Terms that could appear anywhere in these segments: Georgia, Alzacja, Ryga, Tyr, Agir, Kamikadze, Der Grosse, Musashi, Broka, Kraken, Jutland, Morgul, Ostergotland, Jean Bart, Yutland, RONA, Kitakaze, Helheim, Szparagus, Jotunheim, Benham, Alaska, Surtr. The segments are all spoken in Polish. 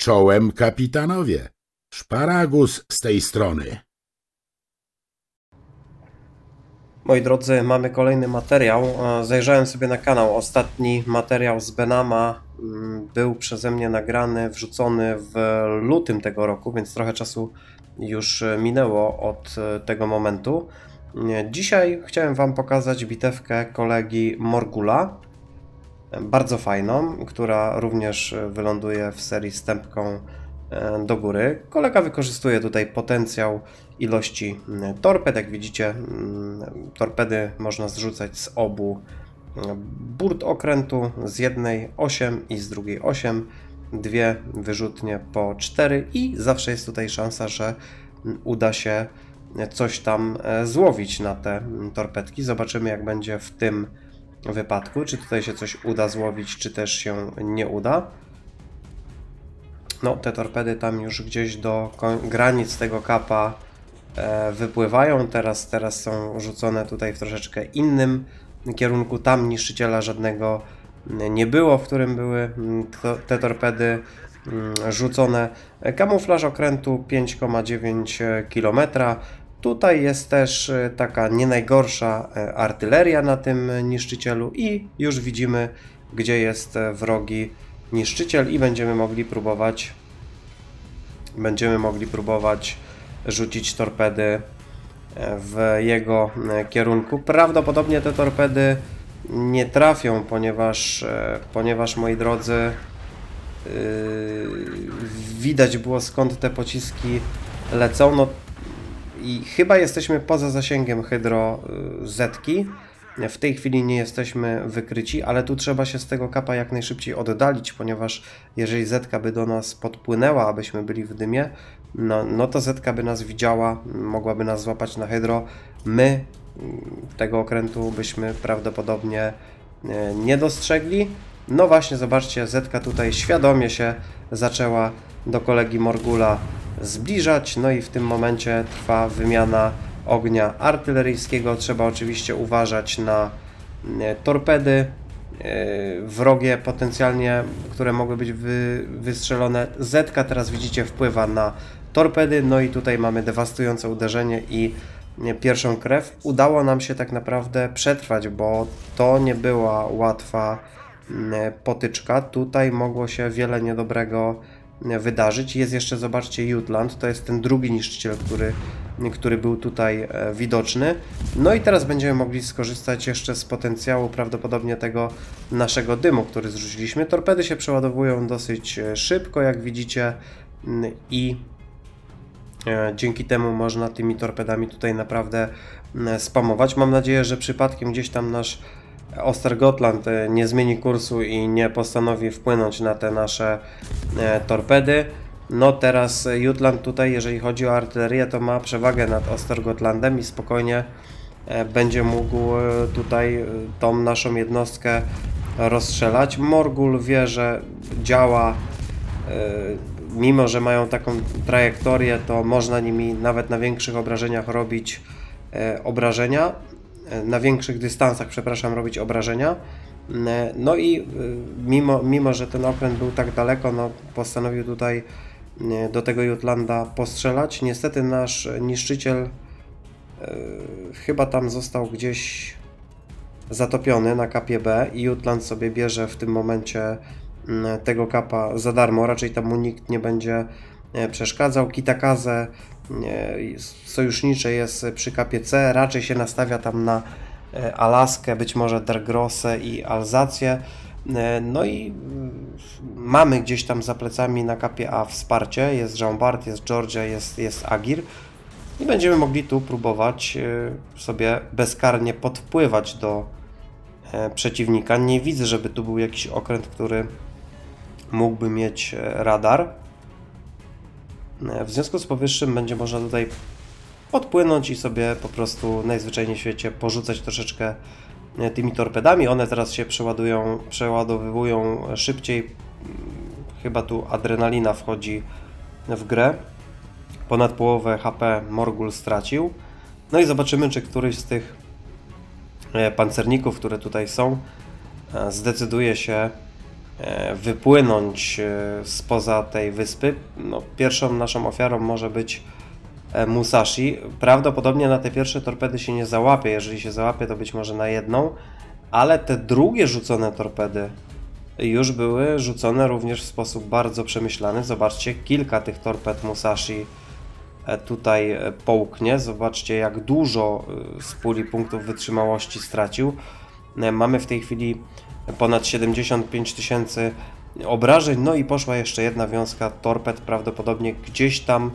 Czołem, kapitanowie! Szparagus z tej strony! Moi drodzy, mamy kolejny materiał. Zajrzałem sobie na kanał. Ostatni materiał z Benhama był przeze mnie nagrany, wrzucony w lutym tego roku, więc trochę czasu już minęło od tego momentu. Dzisiaj chciałem wam pokazać bitewkę kolegi Morgula. Bardzo fajną, która również wyląduje w serii z tępką do góry. Kolega wykorzystuje tutaj potencjał ilości torped. Jak widzicie, torpedy można zrzucać z obu burt okrętu, z jednej 8 i z drugiej 8, dwie wyrzutnie po 4 i zawsze jest tutaj szansa, że uda się coś tam złowić na te torpedki. Zobaczymy, jak będzie w tym wypadku, czy tutaj się coś uda złowić, czy też się nie uda. No, te torpedy tam już gdzieś do granic tego kapa wypływają. Teraz są rzucone tutaj w troszeczkę innym kierunku. Tam niszczyciela żadnego nie było, w którym były te torpedy rzucone. Kamuflaż okrętu 5,9 km. Tutaj jest też taka nie najgorsza artyleria na tym niszczycielu i już widzimy, gdzie jest wrogi niszczyciel i będziemy mogli próbować rzucić torpedy w jego kierunku. Prawdopodobnie te torpedy nie trafią, ponieważ moi drodzy, widać było, skąd te pociski lecą. No, i chyba jesteśmy poza zasięgiem hydrozetki. W tej chwili nie jesteśmy wykryci, ale tu trzeba się z tego kapa jak najszybciej oddalić, ponieważ jeżeli zetka by do nas podpłynęła, abyśmy byli w dymie, no to zetka by nas widziała, mogłaby nas złapać na hydro. My tego okrętu byśmy prawdopodobnie nie dostrzegli. No właśnie, zobaczcie, zetka tutaj świadomie się zaczęła do kolegi Morgula zbliżać, no i w tym momencie trwa wymiana ognia artyleryjskiego. Trzeba oczywiście uważać na torpedy wrogie potencjalnie, które mogły być wystrzelone. Zetka teraz widzicie wpływa na torpedy, no i tutaj mamy dewastujące uderzenie i pierwszą krew. Udało nam się tak naprawdę przetrwać, bo to nie była łatwa potyczka. Tutaj mogło się wiele niedobrego wydarzyć. Jest jeszcze, zobaczcie, Yutland. To jest ten drugi niszczyciel, który był tutaj widoczny. No i teraz będziemy mogli skorzystać jeszcze z potencjału prawdopodobnie tego naszego dymu, który zrzuciliśmy. Torpedy się przeładowują dosyć szybko, jak widzicie, i dzięki temu można tymi torpedami tutaj naprawdę spamować. Mam nadzieję, że przypadkiem gdzieś tam nasz Ostergotland nie zmieni kursu i nie postanowi wpłynąć na te nasze torpedy. No teraz Jutland tutaj, jeżeli chodzi o artylerię, to ma przewagę nad Ostergotlandem i spokojnie będzie mógł tutaj tą naszą jednostkę rozstrzelać. Morgul wie, że działa, mimo że mają taką trajektorię, to można nimi nawet na większych obrażeniach robić obrażenia. Na większych dystansach, przepraszam, robić obrażenia. No i mimo że ten okręt był tak daleko, no postanowił tutaj do tego Jutlanda postrzelać. Niestety nasz niszczyciel chyba tam został gdzieś zatopiony na kapie B i Jutland sobie bierze w tym momencie tego kapa za darmo. Raczej tam mu nikt nie będzie przeszkadzał. Kitakaze sojusznicze jest przy kapie C, raczej się nastawia tam na Alaskę, być może Der Grosse i Alzację. No i mamy gdzieś tam za plecami na kapie A wsparcie, jest Jean Bart, jest Georgia, jest Agir i będziemy mogli tu próbować sobie bezkarnie podpływać do przeciwnika. Nie widzę, żeby tu był jakiś okręt, który mógłby mieć radar. W związku z powyższym będzie można tutaj podpłynąć i sobie po prostu najzwyczajniej w świecie porzucać troszeczkę tymi torpedami. One teraz się przeładowywują szybciej. Chyba tu adrenalina wchodzi w grę. Ponad połowę HP Morgul stracił. No i zobaczymy, czy któryś z tych pancerników, które tutaj są, zdecyduje się wypłynąć spoza tej wyspy. No, pierwszą naszą ofiarą może być Musashi. Prawdopodobnie na te pierwsze torpedy się nie załapie. Jeżeli się załapie, to być może na jedną, ale te drugie rzucone torpedy już były rzucone również w sposób bardzo przemyślany. Zobaczcie, kilka tych torped Musashi tutaj połknie. Zobaczcie, jak dużo z puli punktów wytrzymałości stracił. Mamy w tej chwili ponad 75 000 obrażeń. No i poszła jeszcze jedna wiązka torped, prawdopodobnie gdzieś tam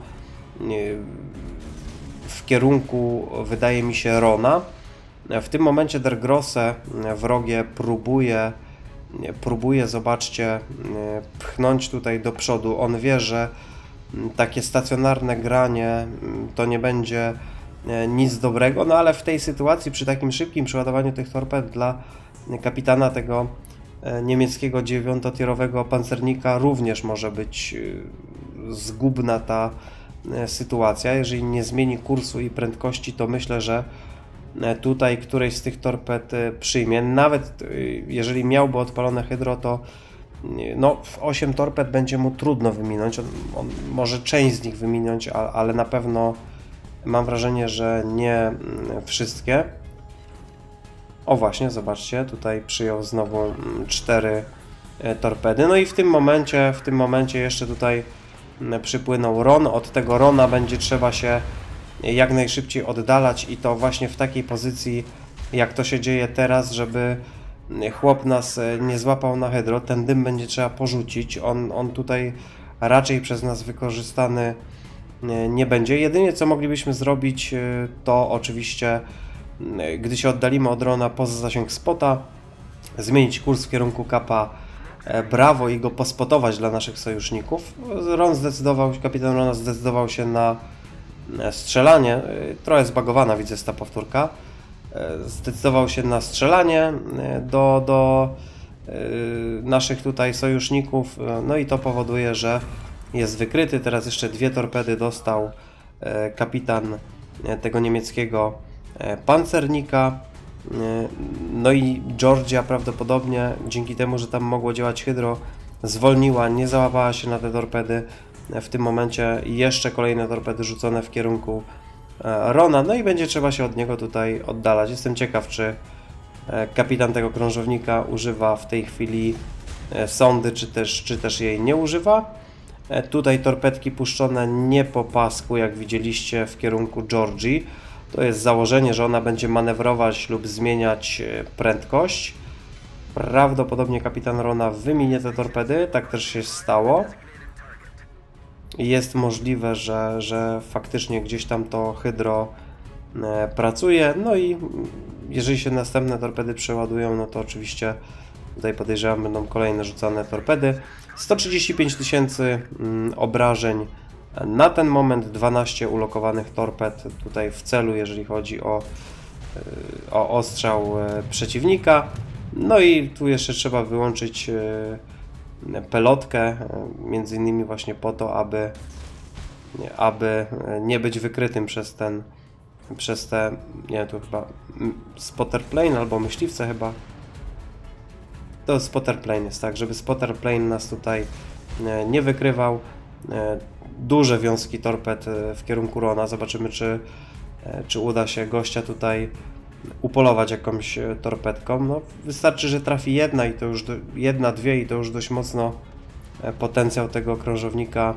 w kierunku, wydaje mi się, Rona. W tym momencie Der Grosse wrogie próbuje, zobaczcie, pchnąć tutaj do przodu. On wie, że takie stacjonarne granie to nie będzie nic dobrego, no ale w tej sytuacji, przy takim szybkim przeładowaniu tych torped dla kapitana tego niemieckiego 9-tierowego pancernika również może być zgubna ta sytuacja. Jeżeli nie zmieni kursu i prędkości, to myślę, że tutaj którejś z tych torped przyjmie. Nawet jeżeli miałby odpalone hydro, to no, 8 torped będzie mu trudno wyminąć. On może część z nich wyminąć, ale na pewno mam wrażenie, że nie wszystkie. O właśnie, zobaczcie, tutaj przyjął znowu 4 torpedy. No i w tym momencie jeszcze tutaj przypłynął Ron. Od tego Rona będzie trzeba się jak najszybciej oddalać i to właśnie w takiej pozycji, jak to się dzieje teraz, żeby chłop nas nie złapał na hydro. Ten dym będzie trzeba porzucić. On tutaj raczej przez nas wykorzystany nie będzie. Jedynie co moglibyśmy zrobić, to oczywiście, gdy się oddalimy od Rona poza zasięg spota, zmienić kurs w kierunku Kappa Bravo i go pospotować dla naszych sojuszników. Kapitan Rona zdecydował się na strzelanie. Trochę zbagowana, widzę, ta powtórka. Zdecydował się na strzelanie do naszych tutaj sojuszników, no i to powoduje, że jest wykryty. Teraz jeszcze 2 torpedy dostał kapitan tego niemieckiego pancernika. No i Georgia prawdopodobnie dzięki temu, że tam mogło działać hydro, zwolniła, nie załapała się na te torpedy. W tym momencie jeszcze kolejne torpedy rzucone w kierunku Rona, no i będzie trzeba się od niego tutaj oddalać. Jestem ciekaw, czy kapitan tego krążownika używa w tej chwili sondy, czy też jej nie używa. Tutaj torpedki puszczone nie po pasku, jak widzieliście, w kierunku Georgii. To jest założenie, że ona będzie manewrować lub zmieniać prędkość. Prawdopodobnie kapitan Rona wyminie te torpedy, tak też się stało. Jest możliwe, że faktycznie gdzieś tam to hydro pracuje. No i jeżeli się następne torpedy przeładują, no to oczywiście tutaj podejrzewam, będą kolejne rzucane torpedy. 135 000 obrażeń na ten moment, 12 ulokowanych torped tutaj w celu, jeżeli chodzi o ostrzał przeciwnika. No i tu jeszcze trzeba wyłączyć pelotkę, między innymi właśnie po to, aby nie być wykrytym przez te, nie, tu chyba spotterplane albo myśliwce chyba. To spotterplane jest, tak, żeby spotterplane nas tutaj nie wykrywał. Duże wiązki torped w kierunku Rona. Zobaczymy, czy uda się gościa tutaj upolować jakąś torpedką. No, wystarczy, że trafi jedna i to już dwie i to już dość mocno potencjał tego krążownika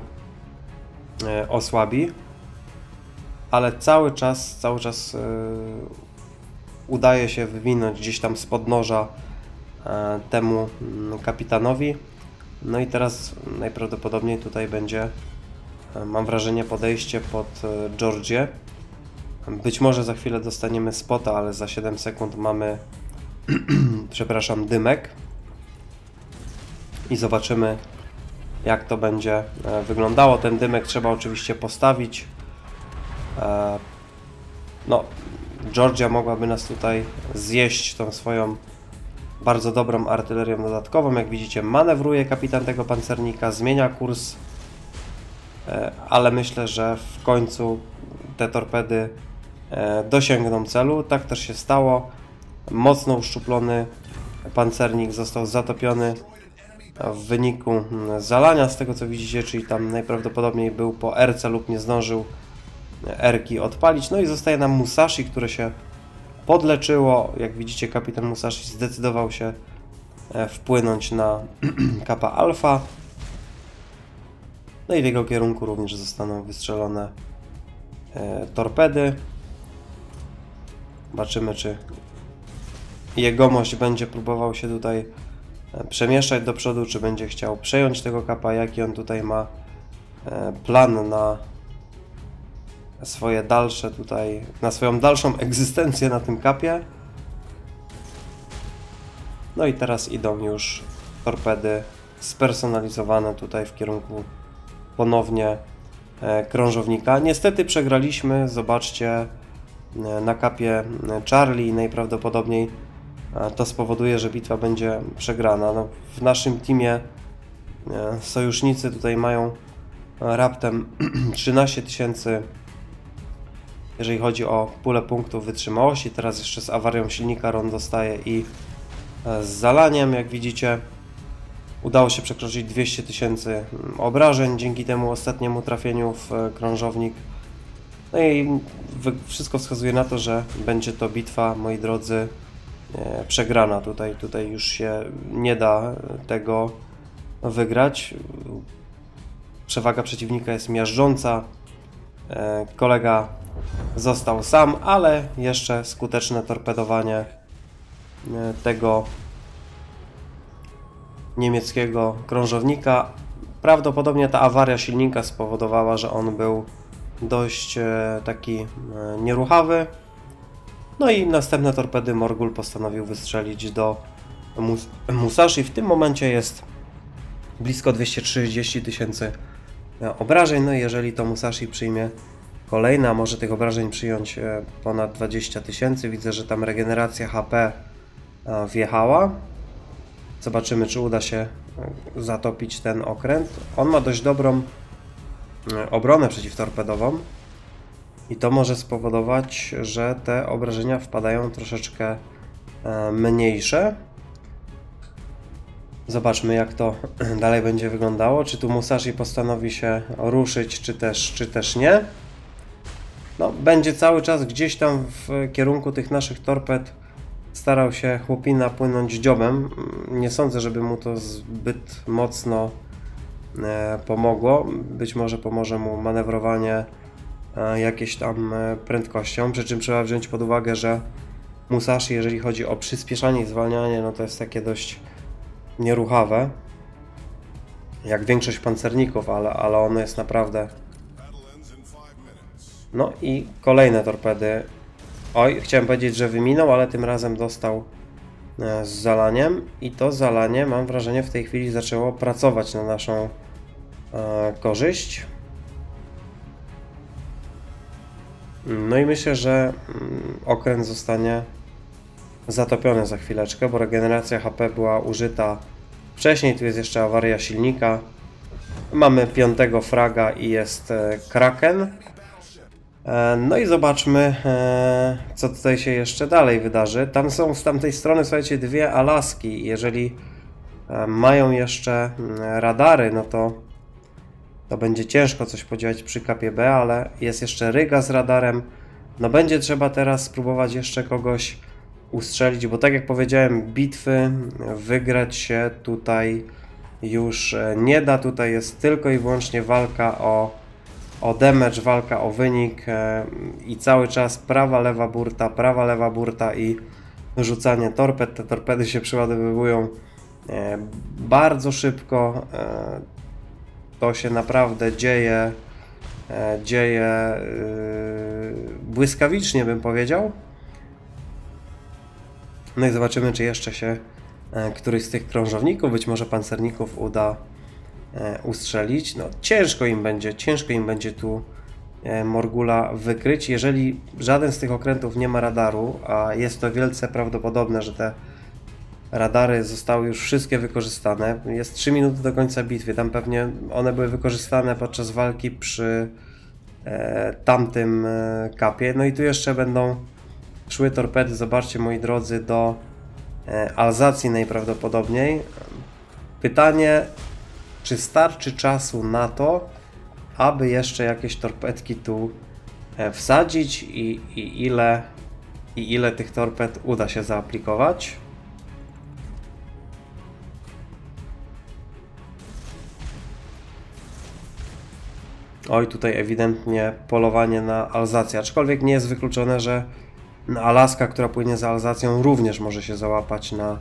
osłabi. Ale cały czas udaje się wywinąć gdzieś tam spod noża temu kapitanowi. No i teraz najprawdopodobniej tutaj będzie, mam wrażenie, podejście pod Georgię. Być może za chwilę dostaniemy spota, ale za 7 sekund mamy przepraszam, dymek i zobaczymy, jak to będzie wyglądało. Ten dymek trzeba oczywiście postawić. No, Georgia mogłaby nas tutaj zjeść tą swoją bardzo dobrą artylerią dodatkową. Jak widzicie, manewruje kapitan tego pancernika, zmienia kurs, ale myślę, że w końcu te torpedy dosięgną celu. Tak też się stało. Mocno uszczuplony pancernik został zatopiony w wyniku zalania, z tego co widzicie, czyli tam najprawdopodobniej był po erce lub nie zdążył erki odpalić. No i zostaje nam Musashi, które się podleczyło. Jak widzicie, kapitan Musashi zdecydował się wpłynąć na Kappa Alpha. No i w jego kierunku również zostaną wystrzelone torpedy. Zobaczymy, czy jegomość będzie próbował się tutaj przemieszczać do przodu, czy będzie chciał przejąć tego Kappa, jaki on tutaj ma plan na swoje dalsze tutaj, na swoją dalszą egzystencję na tym Kappie. No i teraz idą już torpedy spersonalizowane tutaj w kierunku ponownie krążownika. Niestety przegraliśmy, zobaczcie, na Kappie Charlie najprawdopodobniej to spowoduje, że bitwa będzie przegrana. No, w naszym teamie sojusznicy tutaj mają raptem 13 tysięcy, jeżeli chodzi o pulę punktów wytrzymałości. Teraz jeszcze z awarią silnika RON dostaje i z zalaniem, jak widzicie, udało się przekroczyć 200 tysięcy obrażeń dzięki temu ostatniemu trafieniu w krążownik. No i wszystko wskazuje na to, że będzie to bitwa, moi drodzy, przegrana. Tutaj już się nie da tego wygrać. Przewaga przeciwnika jest miażdżąca. Kolega został sam, ale jeszcze skuteczne torpedowanie tego niemieckiego krążownika. Prawdopodobnie ta awaria silnika spowodowała, że on był dość taki nieruchawy. No i następne torpedy Morgul postanowił wystrzelić do Musashi. W tym momencie jest blisko 230 tysięcy obrażeń. No i jeżeli to Musashi przyjmie kolejne, a może tych obrażeń przyjąć ponad 20 tysięcy. Widzę, że tam regeneracja HP wjechała. Zobaczymy, czy uda się zatopić ten okręt. On ma dość dobrą obronę przeciwtorpedową i to może spowodować, że te obrażenia wpadają troszeczkę mniejsze. Zobaczmy, jak to dalej będzie wyglądało. Czy tu Musashi postanowi się ruszyć, czy też nie. No, będzie cały czas gdzieś tam w kierunku tych naszych torped starał się chłopina płynąć dziobem. Nie sądzę, żeby mu to zbyt mocno pomogło. Być może pomoże mu manewrowanie jakieś tam prędkością, przy czym trzeba wziąć pod uwagę, że Musashi, jeżeli chodzi o przyspieszanie i zwalnianie, no to jest takie dość nieruchawe, jak większość pancerników, ale ono jest naprawdę... No i kolejne torpedy. Oj, chciałem powiedzieć, że wyminął, ale tym razem dostał z zalaniem i to zalanie, mam wrażenie, w tej chwili zaczęło pracować na naszą korzyść. No i myślę, że okręt zostanie zatopiony za chwileczkę, bo regeneracja HP była użyta wcześniej. Tu jest jeszcze awaria silnika. Mamy 5. fraga i jest Kraken. No i zobaczmy, co tutaj się jeszcze dalej wydarzy. Tam są z tamtej strony, słuchajcie, dwie Alaski. Jeżeli mają jeszcze radary, no to będzie ciężko coś podziałać przy Kappie B, ale jest jeszcze Ryga z radarem. No będzie trzeba teraz spróbować jeszcze kogoś ustrzelić, bo tak jak powiedziałem, bitwy wygrać się tutaj już nie da. Tutaj jest tylko i wyłącznie walka o damage, walka o wynik i cały czas prawa, lewa burta i rzucanie torped. Te torpedy się przeładowywują bardzo szybko. To się naprawdę dzieje błyskawicznie, bym powiedział. No i zobaczymy, czy jeszcze się któryś z tych krążowników, być może pancerników, uda ustrzelić. No, ciężko im będzie tu Morgula wykryć. Jeżeli żaden z tych okrętów nie ma radaru, a jest to wielce prawdopodobne, że te radary zostały już wszystkie wykorzystane. Jest 3 minuty do końca bitwy. Tam pewnie one były wykorzystane podczas walki przy tamtym Kappie. No i tu jeszcze będą szły torpedy. Zobaczcie, moi drodzy, do Alzacji najprawdopodobniej. Pytanie, czy starczy czasu na to, aby jeszcze jakieś torpedki tu wsadzić i ile tych torped uda się zaaplikować? Oj, tutaj ewidentnie polowanie na Alzację, aczkolwiek nie jest wykluczone, że Alaska, która płynie za Alzacją, również może się załapać na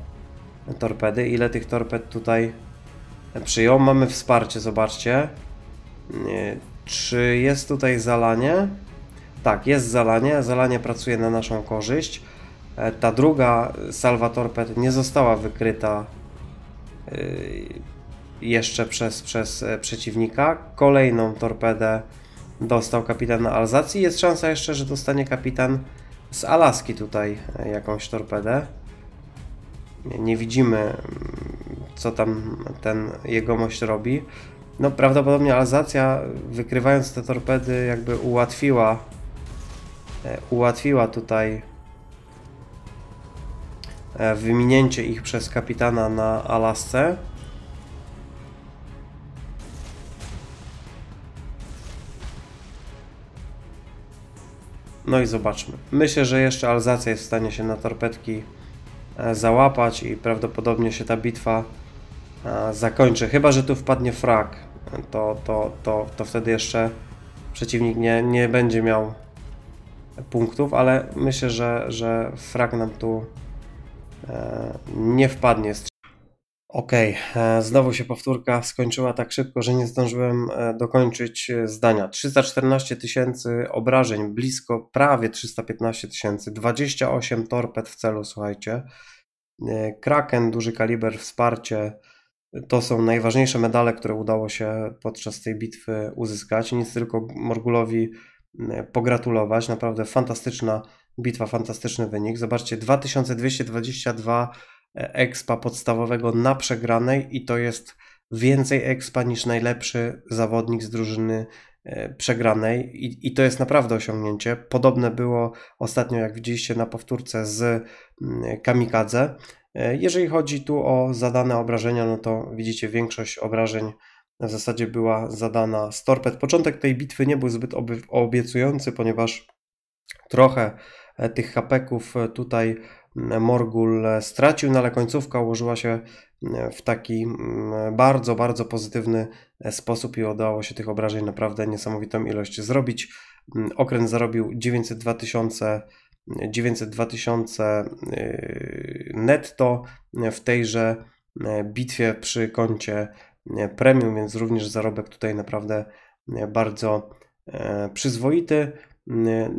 torpedy. Ile tych torped tutaj przyjął? Mamy wsparcie, zobaczcie. Czy jest tutaj zalanie? Tak, jest zalanie. Zalanie pracuje na naszą korzyść. Ta druga salwa torped nie została wykryta jeszcze przez przeciwnika. Kolejną torpedę dostał kapitan na Alzacji. Jest szansa jeszcze, że dostanie kapitan z Alaski tutaj jakąś torpedę. Nie widzimy, co tam ten jegomość robi. No prawdopodobnie Alzacja, wykrywając te torpedy, jakby ułatwiła tutaj wyminięcie ich przez kapitana na Alasce. No i zobaczmy. Myślę, że jeszcze Alzacja jest w stanie się na torpedki załapać i prawdopodobnie się ta bitwa zakończy. Chyba że tu wpadnie frag, to wtedy jeszcze przeciwnik nie będzie miał punktów, ale myślę, że frag nam tu nie wpadnie. Ok, znowu się powtórka skończyła tak szybko, że nie zdążyłem dokończyć zdania. 314 tysięcy obrażeń, blisko prawie 315 tysięcy, 28 torped w celu, słuchajcie. Kraken, duży kaliber, wsparcie, to są najważniejsze medale, które udało się podczas tej bitwy uzyskać. Nic tylko Morgulowi pogratulować, naprawdę fantastyczna bitwa, fantastyczny wynik. Zobaczcie, 2222 expa podstawowego na przegranej i to jest więcej expa niż najlepszy zawodnik z drużyny przegranej i to jest naprawdę osiągnięcie. Podobne było ostatnio, jak widzieliście na powtórce, z Kamikadze. Jeżeli chodzi tu o zadane obrażenia, no to widzicie, większość obrażeń w zasadzie była zadana z torped. Początek tej bitwy nie był zbyt obiecujący, ponieważ trochę tych hapeków tutaj Morgul stracił, no ale końcówka ułożyła się w taki bardzo, bardzo pozytywny sposób i udało się tych obrażeń naprawdę niesamowitą ilość zrobić. Okręt zarobił 902 tysiące netto w tejże bitwie przy koncie premium, więc również zarobek tutaj naprawdę bardzo przyzwoity.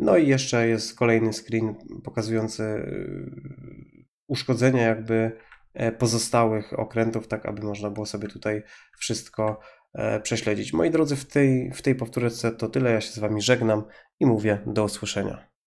No i jeszcze jest kolejny screen pokazujący uszkodzenia jakby pozostałych okrętów, tak aby można było sobie tutaj wszystko prześledzić. Moi drodzy, w tej powtórce to tyle, ja się z Wami żegnam i mówię do usłyszenia.